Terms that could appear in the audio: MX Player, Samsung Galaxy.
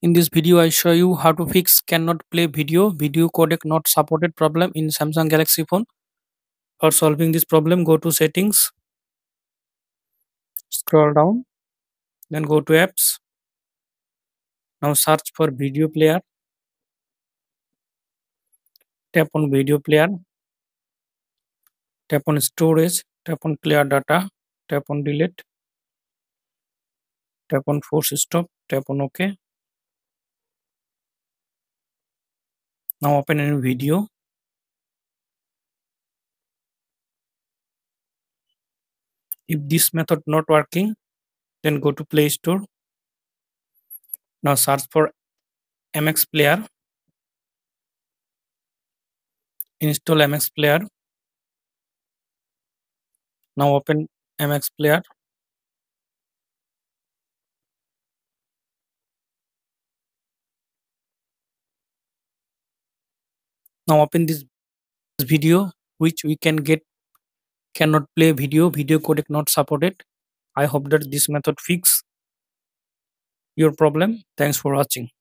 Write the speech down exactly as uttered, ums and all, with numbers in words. In this video I show you how to fix cannot play video, video codec not supported problem in Samsung Galaxy phone. For solving this problem, go to settings, scroll down, then go to apps. Now search for video player, tap on video player, tap on storage, tap on player data, tap on delete, tap on force stop, tap on OK. Now open a new video. If this method not working, then go to Play Store. Now search for M X Player. Install M X Player. Now open M X Player. Now open this video which we can get cannot play video, video codec not supported. I hope that this method fixes your problem. Thanks for watching.